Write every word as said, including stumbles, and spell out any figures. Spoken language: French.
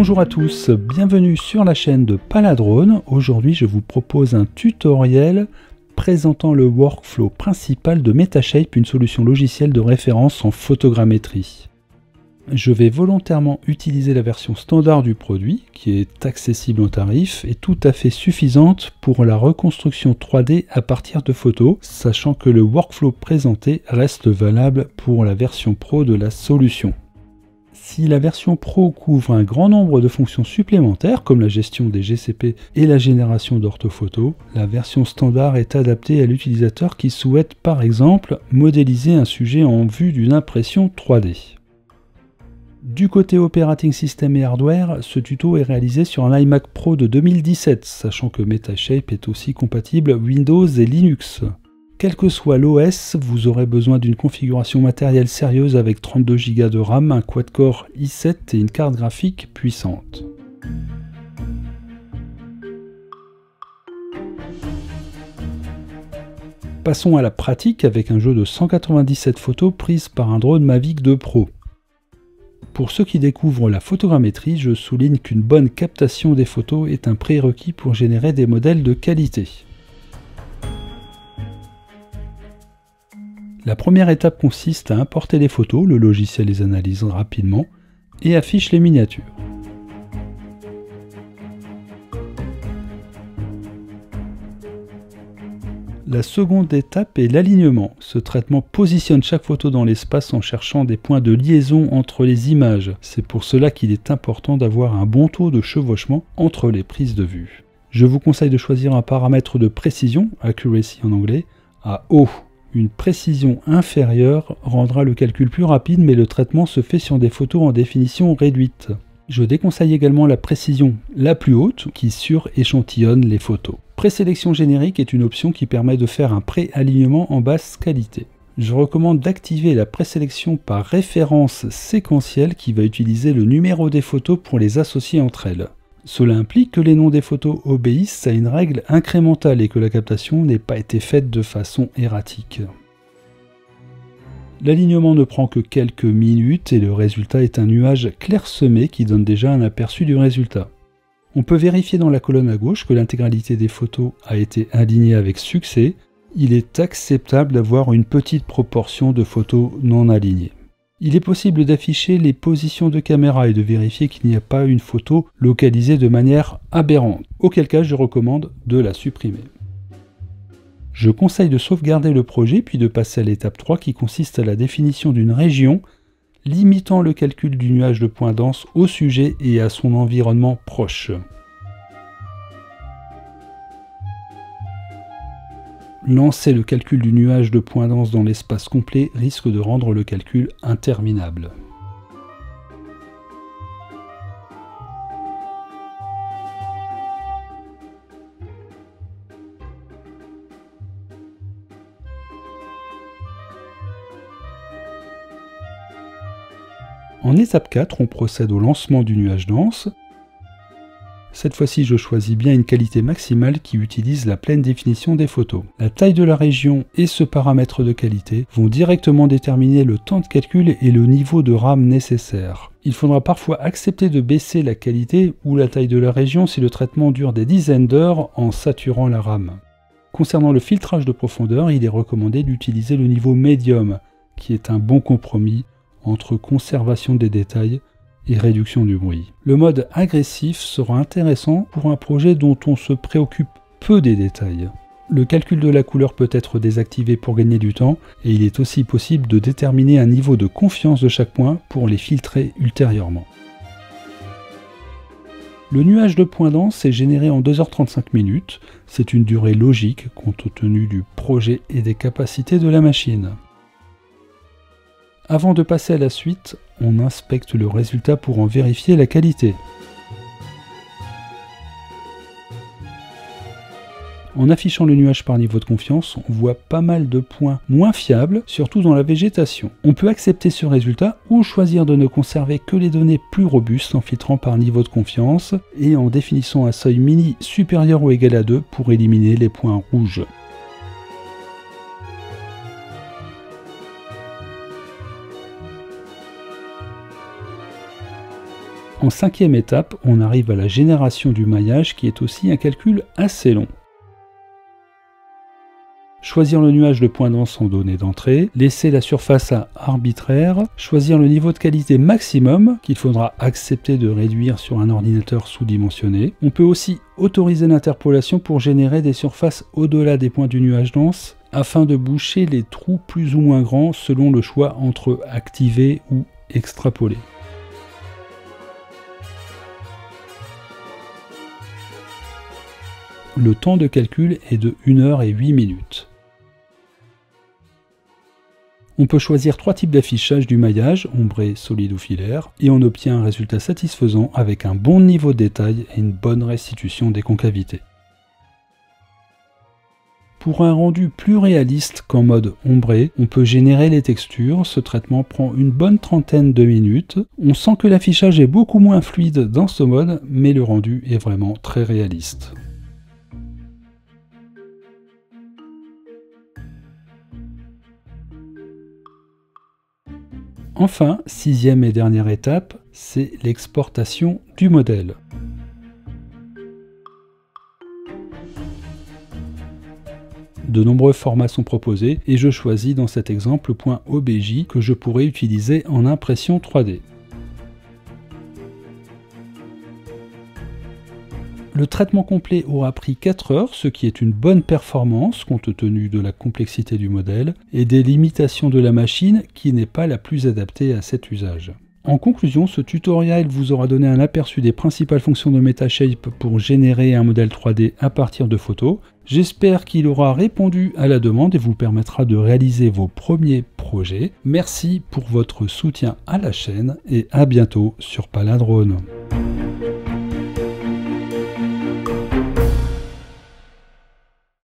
Bonjour à tous, bienvenue sur la chaîne de Paladrone. Aujourd'hui je vous propose un tutoriel présentant le workflow principal de Metashape, une solution logicielle de référence en photogrammétrie. Je vais volontairement utiliser la version standard du produit, qui est accessible en tarif et tout à fait suffisante pour la reconstruction trois D à partir de photos, sachant que le workflow présenté reste valable pour la version pro de la solution. Si la version pro couvre un grand nombre de fonctions supplémentaires, comme la gestion des G C P et la génération d'orthophotos, la version standard est adaptée à l'utilisateur qui souhaite par exemple modéliser un sujet en vue d'une impression trois D. Du côté operating system et hardware, ce tuto est réalisé sur un iMac Pro de deux mille dix-sept, sachant que Metashape est aussi compatible Windows et Linux. Quel que soit l'O S, vous aurez besoin d'une configuration matérielle sérieuse avec trente-deux giga de RAM, un quad-core i sept et une carte graphique puissante. Passons à la pratique avec un jeu de cent quatre-vingt-dix-sept photos prises par un drone Mavic deux Pro. Pour ceux qui découvrent la photogrammétrie, je souligne qu'une bonne captation des photos est un prérequis pour générer des modèles de qualité. La première étape consiste à importer les photos, le logiciel les analyse rapidement et affiche les miniatures. La seconde étape est l'alignement. Ce traitement positionne chaque photo dans l'espace en cherchant des points de liaison entre les images. C'est pour cela qu'il est important d'avoir un bon taux de chevauchement entre les prises de vue. Je vous conseille de choisir un paramètre de précision, accuracy en anglais, à haut. Une précision inférieure rendra le calcul plus rapide, mais le traitement se fait sur des photos en définition réduite. Je déconseille également la précision la plus haute qui suréchantillonne les photos. Présélection générique est une option qui permet de faire un pré-alignement en basse qualité. Je recommande d'activer la présélection par référence séquentielle qui va utiliser le numéro des photos pour les associer entre elles. Cela implique que les noms des photos obéissent à une règle incrémentale et que la captation n'ait pas été faite de façon erratique. L'alignement ne prend que quelques minutes et le résultat est un nuage clairsemé qui donne déjà un aperçu du résultat. On peut vérifier dans la colonne à gauche que l'intégralité des photos a été alignée avec succès. Il est acceptable d'avoir une petite proportion de photos non alignées. Il est possible d'afficher les positions de caméra et de vérifier qu'il n'y a pas une photo localisée de manière aberrante, auquel cas je recommande de la supprimer. Je conseille de sauvegarder le projet puis de passer à l'étape trois qui consiste à la définition d'une région, limitant le calcul du nuage de points denses au sujet et à son environnement proche. Lancer le calcul du nuage de points denses dans l'espace complet risque de rendre le calcul interminable. En étape quatre, on procède au lancement du nuage dense. Cette fois-ci, je choisis bien une qualité maximale qui utilise la pleine définition des photos. La taille de la région et ce paramètre de qualité vont directement déterminer le temps de calcul et le niveau de RAM nécessaire. Il faudra parfois accepter de baisser la qualité ou la taille de la région si le traitement dure des dizaines d'heures en saturant la RAM. Concernant le filtrage de profondeur, il est recommandé d'utiliser le niveau médium, qui est un bon compromis entre conservation des détails et réduction du bruit. Le mode agressif sera intéressant pour un projet dont on se préoccupe peu des détails. Le calcul de la couleur peut être désactivé pour gagner du temps et il est aussi possible de déterminer un niveau de confiance de chaque point pour les filtrer ultérieurement. Le nuage de points denses est généré en deux heures trente-cinq minutes. C'est une durée logique compte tenu du projet et des capacités de la machine. Avant de passer à la suite, on inspecte le résultat pour en vérifier la qualité. En affichant le nuage par niveau de confiance, on voit pas mal de points moins fiables, surtout dans la végétation. On peut accepter ce résultat ou choisir de ne conserver que les données plus robustes en filtrant par niveau de confiance et en définissant un seuil mini supérieur ou égal à deux pour éliminer les points rouges. En cinquième étape, on arrive à la génération du maillage qui est aussi un calcul assez long. Choisir le nuage de points dense en données d'entrée, laisser la surface à arbitraire, choisir le niveau de qualité maximum qu'il faudra accepter de réduire sur un ordinateur sous-dimensionné. On peut aussi autoriser l'interpolation pour générer des surfaces au-delà des points du nuage dense afin de boucher les trous plus ou moins grands selon le choix entre activer ou extrapoler. Le temps de calcul est de une heure et huit minutes. On peut choisir trois types d'affichage du maillage, ombré, solide ou filaire, et on obtient un résultat satisfaisant avec un bon niveau de détail et une bonne restitution des concavités. Pour un rendu plus réaliste qu'en mode ombré, on peut générer les textures, ce traitement prend une bonne trentaine de minutes. On sent que l'affichage est beaucoup moins fluide dans ce mode, mais le rendu est vraiment très réaliste. Enfin, sixième et dernière étape, c'est l'exportation du modèle. De nombreux formats sont proposés et je choisis dans cet exemple le point O B J que je pourrais utiliser en impression trois D. Le traitement complet aura pris quatre heures, ce qui est une bonne performance compte tenu de la complexité du modèle et des limitations de la machine qui n'est pas la plus adaptée à cet usage. En conclusion, ce tutoriel vous aura donné un aperçu des principales fonctions de Metashape pour générer un modèle trois D à partir de photos. J'espère qu'il aura répondu à la demande et vous permettra de réaliser vos premiers projets. Merci pour votre soutien à la chaîne et à bientôt sur Paladrone.